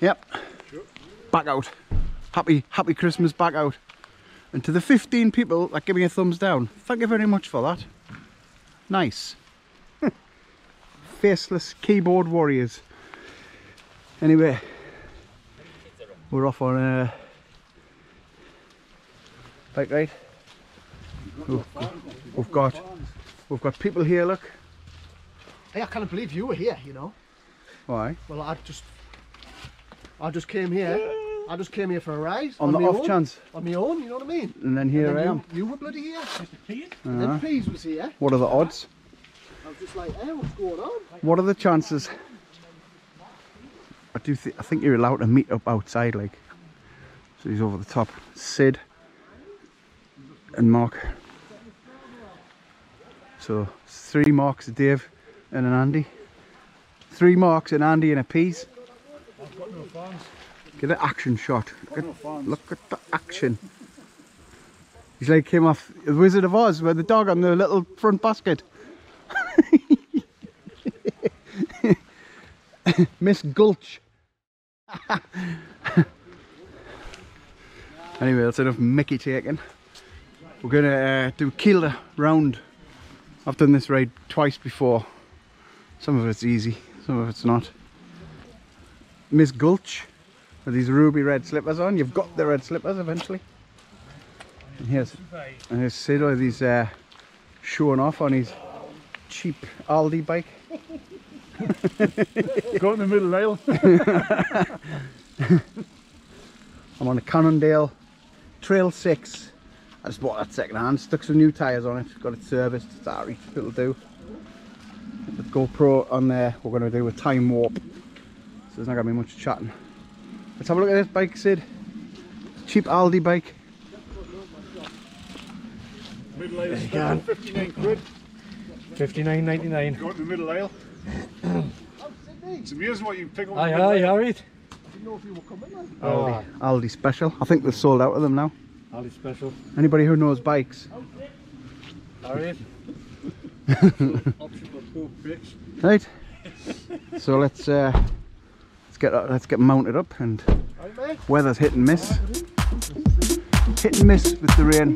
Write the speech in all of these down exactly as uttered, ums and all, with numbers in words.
Yep. Back out. Happy, happy Christmas back out. And to the fifteen people that give me a thumbs down, thank you very much for that. Nice. Faceless keyboard warriors. Anyway, we're off on a bike ride. We've, we've got, we've got people here. Look. Hey, I can't believe you were here. You know. Why? Well, I just, I just came here. I just came here for a ride. On, on the off own, chance. On my own, you know what I mean? And then here and then I am. You, you were bloody here. Mister Pease. And then Pease was here. What are the odds? I was just like, hey, what's going on? What are the chances? I do think I think you're allowed to meet up outside, like. So he's over the top. Sid and Mark. So it's three Marks, a Dave and an Andy. Three Marks, an Andy and a Pease. I've got no fans. Get an action shot. Look at, look at the action. He's like came off the Wizard of Oz with the dog on the little front basket. Miss Gulch. Anyway, that's enough Mickey taking. We're going to uh, do Kielder round. I've done this ride twice before. Some of it's easy, some of it's not. Miss Gulch with these ruby red slippers on. You've got the red slippers eventually. And here's, and here's Sid with his uh, showing off on his cheap Aldi bike. Go in the middle aisle. I'm on a Cannondale Trail six. I just bought that second hand, stuck some new tyres on it, got it serviced, it's out of reach, it'll do. With the GoPro on there, we're going to do a time warp. So there's not going to be much chatting. Let's have a look at this bike, Sid. Cheap Aldi bike. Middle aisle special, fifty-nine quid. fifty-nine ninety-nine. Go in the middle aisle. It's amazing what you pick up. Aye, aye, alright. I didn't know if you were coming, man. Aldi, Aldi special. I think they've sold out of them now. Aldi special. Anybody who knows bikes? Alright. Right. So let's uh, let's get uh, let's get mounted up, and weather's hit and miss. Hit and miss with the rain.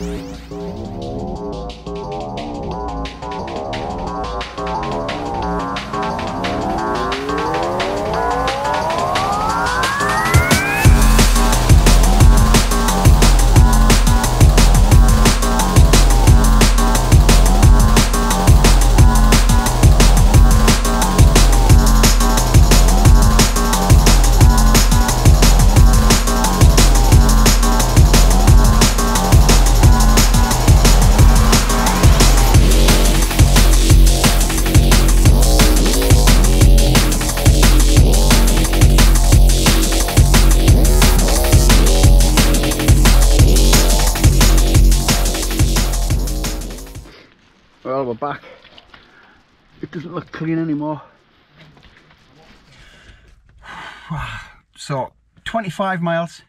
Well, we're back. It doesn't look clean anymore. So, twenty-five miles.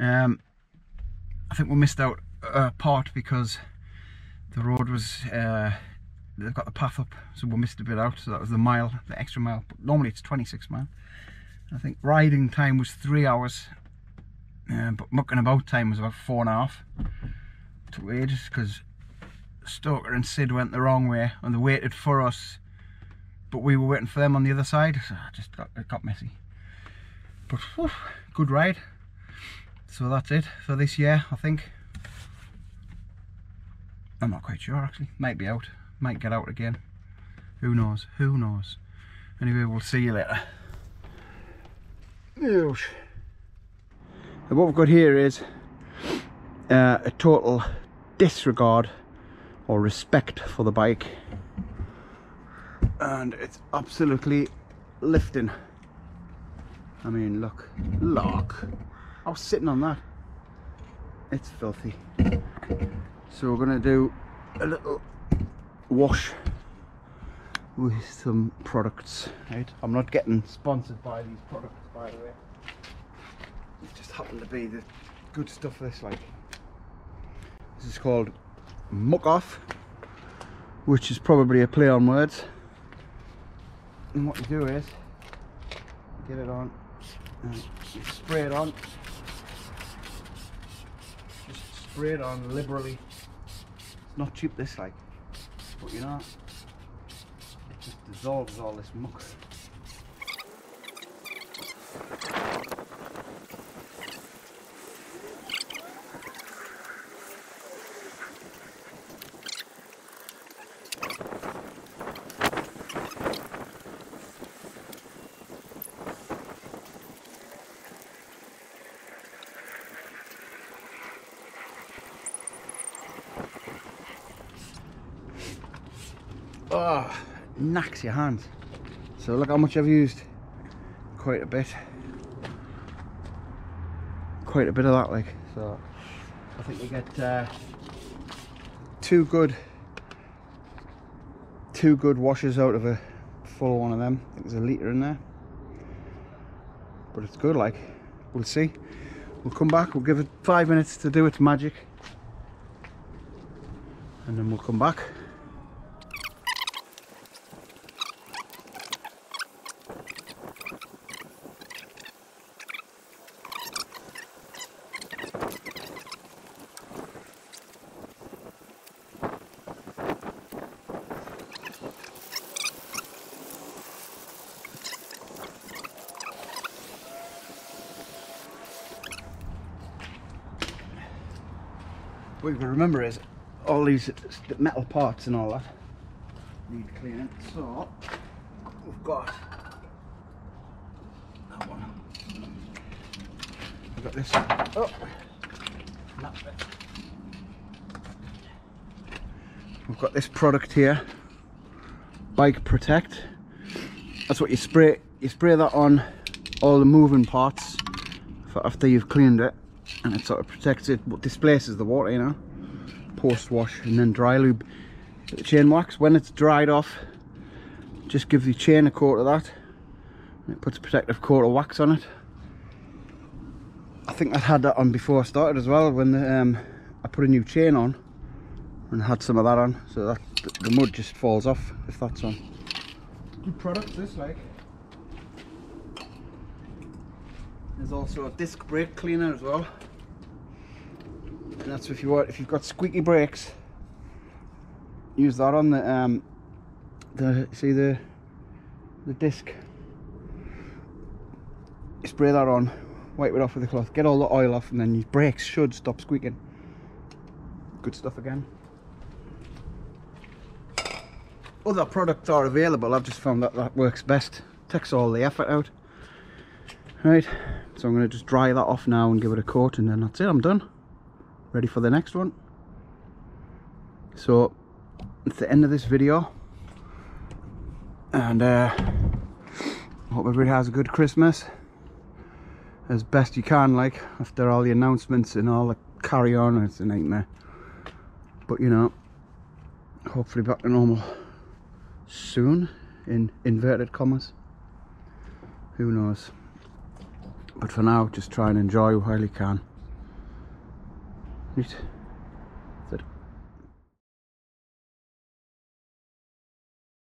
Um, I think we missed out a part because the road was, uh, they've got the path up, so we missed a bit out. So that was the mile, the extra mile. But normally it's twenty-six mile. I think riding time was three hours, uh, but mucking about time was about four and a half. It took ages because Stoker and Sid went the wrong way and they waited for us, but we were waiting for them on the other side, so it just got, it got messy. But whew, good ride. So that's it for this year, I think. I'm not quite sure actually. Might be out, might get out again. Who knows, who knows. Anyway, we'll see you later. And what we've got here is uh, a total disregard or respect for the bike, and it's absolutely lifting. I mean, look, look, I was sitting on that. It's filthy. So we're gonna do a little wash with some products, right? I'm not getting sponsored by these products, by the way. It just happened to be the good stuff this like. This is called Muck Off, which is probably a play on words, and what you do is get it on and you spray it on, just spray it on liberally. It's not cheap this like, but you know, it just dissolves all this muck. Oh, knacks your hands. So look how much I've used. Quite a bit. Quite a bit of that like. So I think we get uh, two good two good washes out of a full one of them. I think there's a litre in there. But it's good like. We'll see. We'll come back, we'll give it five minutes to do its magic. And then we'll come back. What you can remember is all these metal parts and all that need cleaning. So we've got that one. We've got this. Oh, that bit. We've got this product here, Bike Protect. That's what you spray. You spray that on all the moving parts for after you've cleaned it. And it sort of protects it, but displaces the water, you know. Post wash and then dry lube the chain wax. When it's dried off, just give the chain a coat of that. And it puts a protective coat of wax on it. I think I had that on before I started as well. When the, um, I put a new chain on and had some of that on, so that the mud just falls off if that's on. Good product this like. There's also a disc brake cleaner as well. And that's if you want, if you've got squeaky brakes, use that on the um the see the the disc. You spray that on, wipe it off with a cloth, get all the oil off, and then your brakes should stop squeaking. Good stuff again. Other products are available, I've just found that that works best. Takes all the effort out. Right, so I'm going to just dry that off now and give it a coat, and then that's it, I'm done. Ready for the next one. So, it's the end of this video. And uh, hope everybody has a good Christmas. As best you can, like, after all the announcements and all the carry on, it's a nightmare. But you know, hopefully back to normal soon, in inverted commas. Who knows? But for now, just try and enjoy while you can. Right.